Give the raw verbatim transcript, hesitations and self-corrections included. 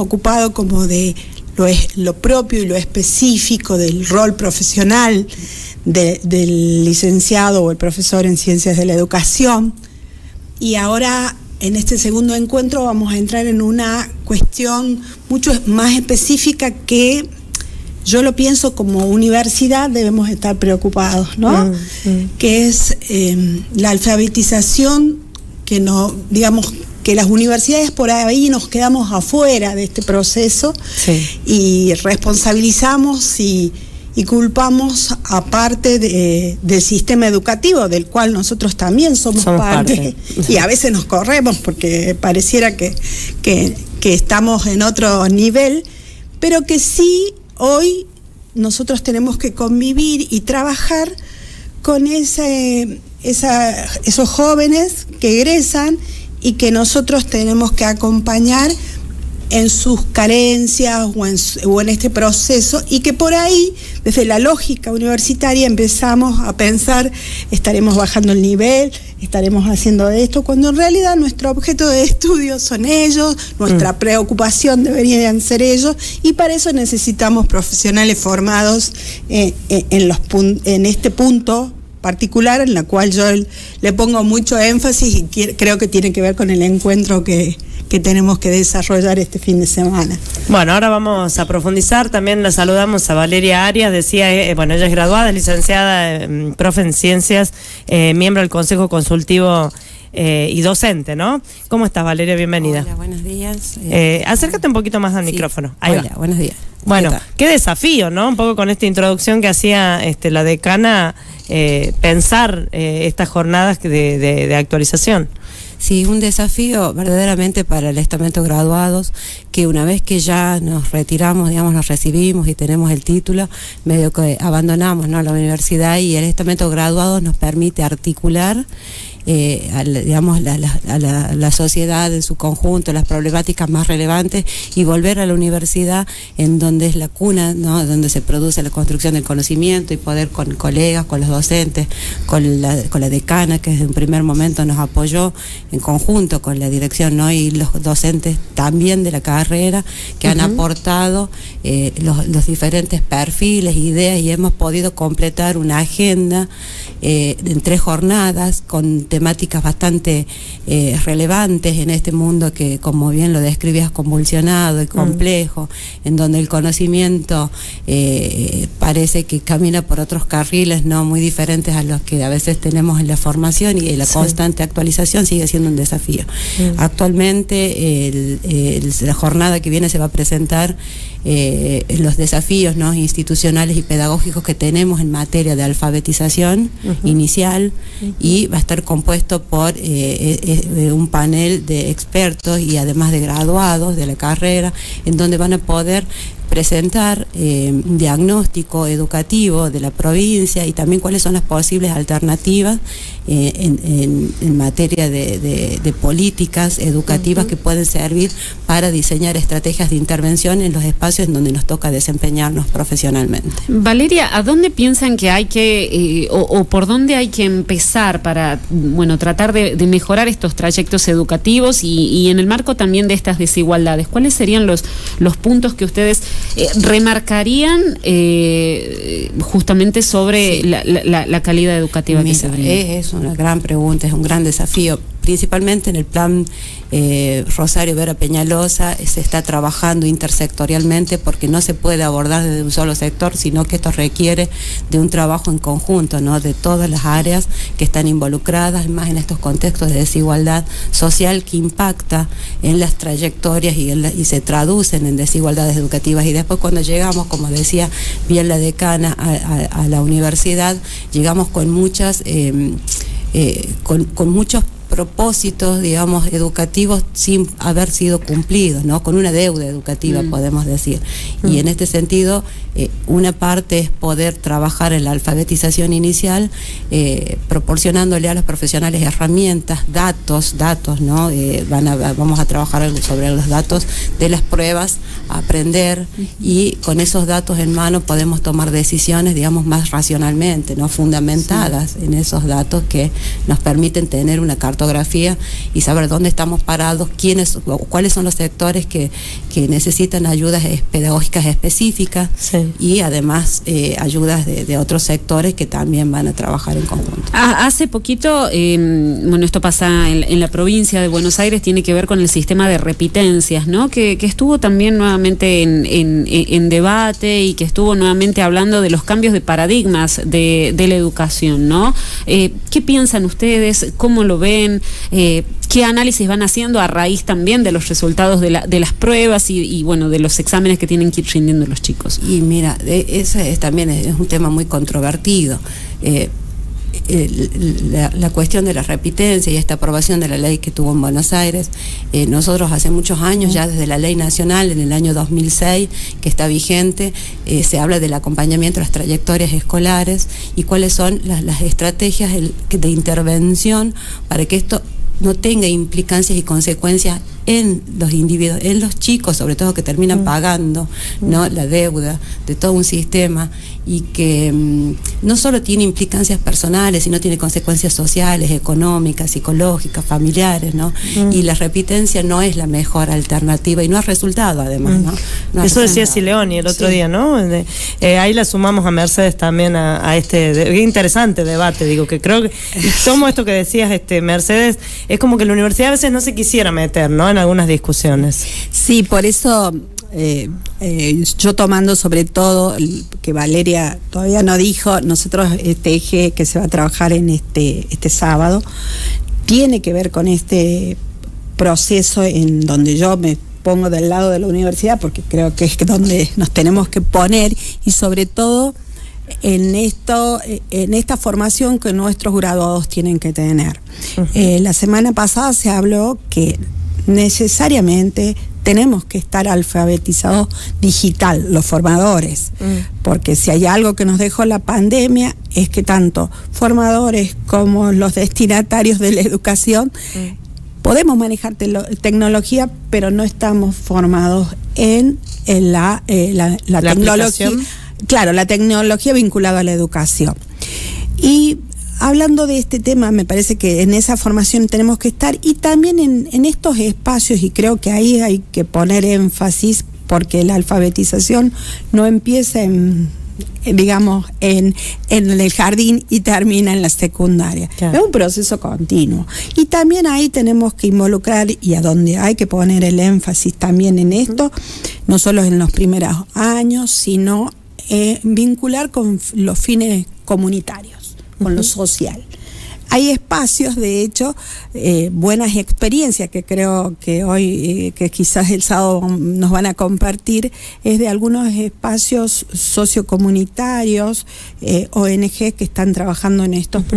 ocupado como de lo, es, lo propio y lo específico del rol profesional de, del licenciado o el profesor en Ciencias de la Educación. Y ahora, en este segundo encuentro, vamos a entrar en una cuestión mucho más específica que yo lo pienso como universidad debemos estar preocupados, ¿no? Mm, mm. Que es eh, la alfabetización, que no, digamos, que las universidades por ahí nos quedamos afuera de este proceso, sí, y responsabilizamos y, y culpamos a parte de, del sistema educativo, del cual nosotros también somos, somos parte, parte, y a veces nos corremos porque pareciera que, que, que estamos en otro nivel, pero que sí hoy nosotros tenemos que convivir y trabajar con ese... Esa, esos jóvenes que egresan y que nosotros tenemos que acompañar en sus carencias o en, o en este proceso, y que por ahí, desde la lógica universitaria, empezamos a pensar, estaremos bajando el nivel, estaremos haciendo esto, cuando en realidad nuestro objeto de estudio son ellos, nuestra mm. preocupación deberían ser ellos, y para eso necesitamos profesionales formados eh, eh, en, los pun- en este punto particular, en la cual yo le pongo mucho énfasis y quiero, creo que tiene que ver con el encuentro que, que tenemos que desarrollar este fin de semana. Bueno, ahora vamos a profundizar. También la saludamos a Valeria Arias, decía, eh, bueno, ella es graduada, licenciada, eh, profe en Ciencias, eh, miembro del Consejo Consultivo eh, y docente, ¿no? ¿Cómo estás, Valeria? Bienvenida. Hola, buenos días. Eh, acércate un poquito más al sí. micrófono. Ahí Hola, va. buenos días. Bueno, qué desafío, ¿no? Un poco con esta introducción que hacía este, la decana, eh, pensar eh, estas jornadas de, de, de actualización. Sí, un desafío verdaderamente para el estamento graduados, que una vez que ya nos retiramos, digamos, nos recibimos y tenemos el título, medio que abandonamos, ¿no?, la universidad, y el estamento graduados nos permite articular Eh, a, digamos, la, la, a la, la sociedad en su conjunto, las problemáticas más relevantes, y volver a la universidad, en donde es la cuna, ¿no?, donde se produce la construcción del conocimiento, y poder con colegas, con los docentes, con la, con la decana, que desde un primer momento nos apoyó en conjunto con la dirección, ¿no?, y los docentes también de la carrera, que uh-huh. han aportado eh, los, los diferentes perfiles, ideas, y hemos podido completar una agenda eh, en tres jornadas con temáticas bastante eh, relevantes en este mundo que, como bien lo describías, convulsionado y complejo, mm. en donde el conocimiento eh, parece que camina por otros carriles, no muy diferentes a los que a veces tenemos en la formación, y la sí. constante actualización sigue siendo un desafío. Mm. Actualmente el, el, la jornada que viene se va a presentar eh, los desafíos, ¿no?, institucionales y pedagógicos que tenemos en materia de alfabetización uh-huh. inicial, uh-huh. y va a estar compuesto puesto por eh, eh, un panel de expertos y además de graduados de la carrera, en donde van a poder presentar eh, un diagnóstico educativo de la provincia, y también cuáles son las posibles alternativas eh, en, en, en materia de, de, de políticas educativas uh-huh. que pueden servir para diseñar estrategias de intervención en los espacios en donde nos toca desempeñarnos profesionalmente. Valeria, ¿a dónde piensan que hay que, eh, o, o por dónde hay que empezar para, bueno, tratar de, de mejorar estos trayectos educativos, y, y en el marco también de estas desigualdades? ¿Cuáles serían los, los puntos que ustedes Eh, remarcarían eh, justamente sobre sí. la, la, la calidad educativa? Mira, que se brinda. Es, es una gran pregunta, es un gran desafío. Principalmente en el plan eh, Rosario Vera Peñalosa se está trabajando intersectorialmente, porque no se puede abordar desde un solo sector, sino que esto requiere de un trabajo en conjunto, ¿no?, de todas las áreas que están involucradas, más en estos contextos de desigualdad social que impacta en las trayectorias y, en la, y se traducen en desigualdades educativas. Y después, cuando llegamos, como decía bien la decana, a, a, a la universidad, llegamos con muchas eh, eh, con, con muchos propósitos, digamos, educativos sin haber sido cumplidos, ¿no?, con una deuda educativa, mm. podemos decir. Mm. Y en este sentido, eh, una parte es poder trabajar en la alfabetización inicial, eh, proporcionándole a los profesionales herramientas, datos, datos, ¿no? Eh, van a, vamos a trabajar sobre los datos de las pruebas, aprender, y con esos datos en mano podemos tomar decisiones, digamos, más racionalmente, ¿no?, fundamentadas sí. en esos datos que nos permiten tener una cartografía cartografía y saber dónde estamos parados, quiénes, cuáles son los sectores que, que necesitan ayudas pedagógicas específicas, sí, y además eh, ayudas de, de otros sectores que también van a trabajar en conjunto. Ah, hace poquito, eh, bueno, esto pasa en, en la provincia de Buenos Aires, tiene que ver con el sistema de repitencias, ¿no? Que, que estuvo también nuevamente en, en, en debate y que estuvo nuevamente hablando de los cambios de paradigmas de, de la educación, ¿no? Eh, ¿Qué piensan ustedes? ¿Cómo lo ven? Eh, ¿Qué análisis van haciendo a raíz también de los resultados de, la, de las pruebas y, y, bueno, de los exámenes que tienen que ir rindiendo los chicos? Y mira, ese es, también es un tema muy controvertido. Eh, La, la cuestión de la repitencia y esta aprobación de la ley que tuvo en Buenos Aires, eh, nosotros hace muchos años, ya desde la ley nacional en el año dos mil seis, que está vigente, eh, se habla del acompañamiento de las trayectorias escolares y cuáles son las, las estrategias de intervención para que esto no tenga implicancias y consecuencias en los individuos, en los chicos, sobre todo, que terminan pagando, ¿no?, la deuda de todo un sistema, y que mmm, no solo tiene implicancias personales, sino tiene consecuencias sociales, económicas, psicológicas, familiares, ¿no? Mm. Y la repitencia no es la mejor alternativa y no ha resultado, además, ¿no? No Eso decía Sileoni el otro sí. día, ¿no? De, eh, ahí la sumamos a Mercedes también a, a este de, interesante debate, digo, que creo que tomo esto que decías, este Mercedes, es como que la universidad a veces no se quisiera meter, ¿no?, en algunas discusiones. Sí, por eso eh, eh, yo tomando sobre todo que Valeria todavía no dijo, nosotros este eje que se va a trabajar en este, este sábado tiene que ver con este proceso en donde yo me pongo del lado de la universidad, porque creo que es donde nos tenemos que poner, y sobre todo en esto, en esta formación que nuestros graduados tienen que tener. Uh-huh. Eh, la semana pasada se habló que necesariamente tenemos que estar alfabetizados digital, los formadores, mm. porque si hay algo que nos dejó la pandemia es que tanto formadores como los destinatarios de la educación mm. podemos manejar te tecnología, pero no estamos formados en, en la, eh, la, la, la tecnología. Claro, la tecnología vinculada a la educación. Y hablando de este tema, me parece que en esa formación tenemos que estar, y también en, en estos espacios, y creo que ahí hay que poner énfasis, porque la alfabetización no empieza en, digamos, en, en el jardín y termina en la secundaria. Claro. Es un proceso continuo. Y también ahí tenemos que involucrar, y a donde hay que poner el énfasis también en esto, no solo en los primeros años, sino eh, vincular con los fines comunitarios, con uh-huh. lo social. Hay espacios, de hecho, eh, buenas experiencias que creo que hoy, eh, que quizás el sábado nos van a compartir, es de algunos espacios sociocomunitarios, eh, O N G, que están trabajando en estos uh-huh. procesos.